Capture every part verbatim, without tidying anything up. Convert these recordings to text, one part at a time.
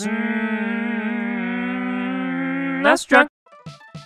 Mm, that's drunk.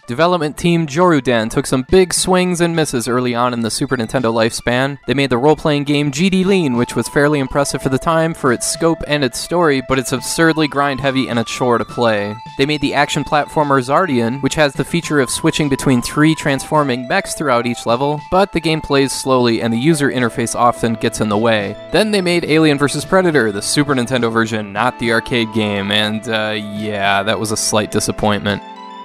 Development team Jorudan took some big swings and misses early on in the Super Nintendo lifespan. They made the role-playing game G D Lean, which was fairly impressive for the time for its scope and its story, but it's absurdly grind-heavy and a chore to play. They made the action platformer Zardian, which has the feature of switching between three transforming mechs throughout each level, but the game plays slowly and the user interface often gets in the way. Then they made Alien versus. Predator, the Super Nintendo version, not the arcade game, and uh, yeah, that was a slight disappointment.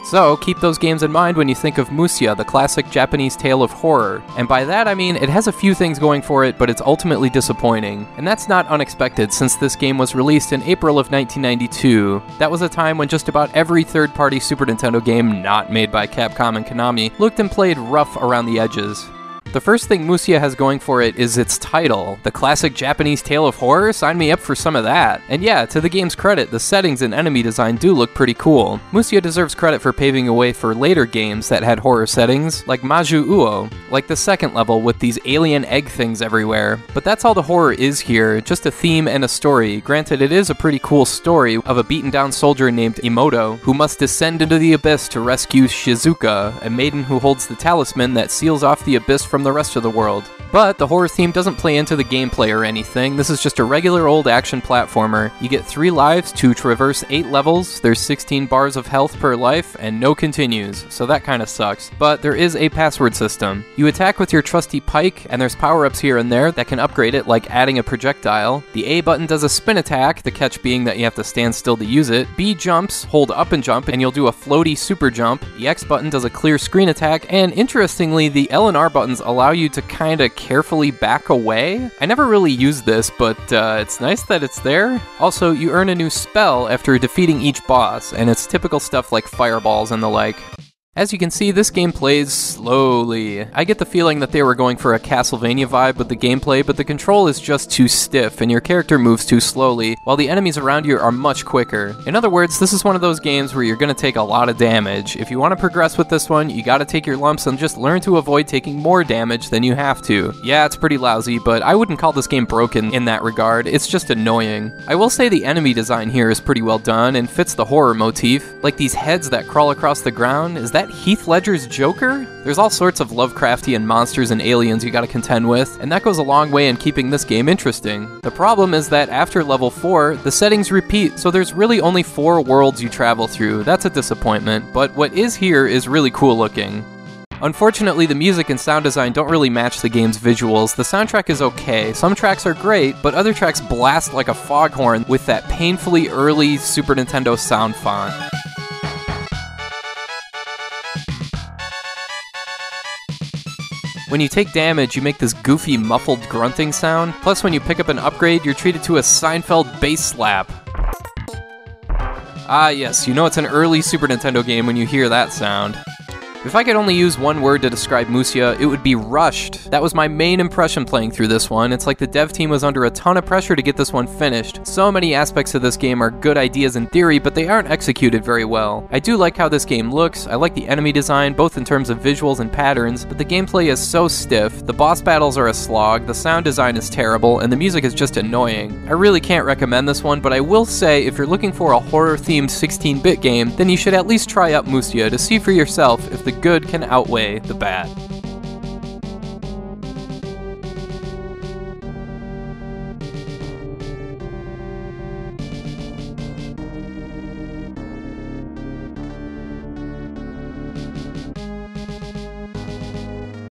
So, keep those games in mind when you think of Musya, the classic Japanese tale of horror. And by that I mean, it has a few things going for it, but it's ultimately disappointing. And that's not unexpected, since this game was released in April of nineteen ninety-two. That was a time when just about every third-party Super Nintendo game not made by Capcom and Konami looked and played rough around the edges. The first thing Musya has going for it is its title. The classic Japanese tale of horror? Sign me up for some of that. And yeah, to the game's credit, the settings and enemy design do look pretty cool. Musya deserves credit for paving a way for later games that had horror settings, like Maju Uo, like the second level with these alien egg things everywhere. But that's all the horror is here, just a theme and a story. Granted, it is a pretty cool story of a beaten-down soldier named Imoto, who must descend into the abyss to rescue Shizuka, a maiden who holds the talisman that seals off the abyss from the rest of the world. But the horror theme doesn't play into the gameplay or anything. This is just a regular old action platformer. You get three lives to traverse eight levels, there's sixteen bars of health per life, and no continues, so that kinda sucks. But there is a password system. You attack with your trusty pike, and there's power-ups here and there that can upgrade it, like adding a projectile. The A button does a spin attack, the catch being that you have to stand still to use it. B jumps, hold up and jump, and you'll do a floaty super jump. The X button does a clear screen attack, and interestingly, the L and R buttons allow you to kinda carefully back away. I never really used this, but uh, it's nice that it's there. Also, you earn a new spell after defeating each boss, and it's typical stuff like fireballs and the like. As you can see, this game plays slowly. I get the feeling that they were going for a Castlevania vibe with the gameplay, but the control is just too stiff and your character moves too slowly, while the enemies around you are much quicker. In other words, this is one of those games where you're gonna take a lot of damage. If you want to progress with this one, you gotta take your lumps and just learn to avoid taking more damage than you have to. Yeah, it's pretty lousy, but I wouldn't call this game broken in that regard. It's just annoying. I will say the enemy design here is pretty well done and fits the horror motif. Like these heads that crawl across the ground. Is that Heath Ledger's Joker? There's all sorts of Lovecraftian monsters and aliens you gotta contend with, and that goes a long way in keeping this game interesting. The problem is that after level four, the settings repeat, so there's really only four worlds you travel through. That's a disappointment, but what is here is really cool looking. Unfortunately, the music and sound design don't really match the game's visuals. The soundtrack is okay, some tracks are great, but other tracks blast like a foghorn with that painfully early Super Nintendo sound font. When you take damage, you make this goofy, muffled grunting sound. Plus, when you pick up an upgrade, you're treated to a Seinfeld bass slap. Ah yes, you know it's an early Super Nintendo game when you hear that sound. If I could only use one word to describe Musya, it would be rushed. That was my main impression playing through this one. It's like the dev team was under a ton of pressure to get this one finished. So many aspects of this game are good ideas in theory, but they aren't executed very well. I do like how this game looks. I like the enemy design, both in terms of visuals and patterns, but the gameplay is so stiff, the boss battles are a slog, the sound design is terrible, and the music is just annoying. I really can't recommend this one, but I will say if you're looking for a horror-themed sixteen-bit game, then you should at least try out Musya to see for yourself if the The good can outweigh the bad.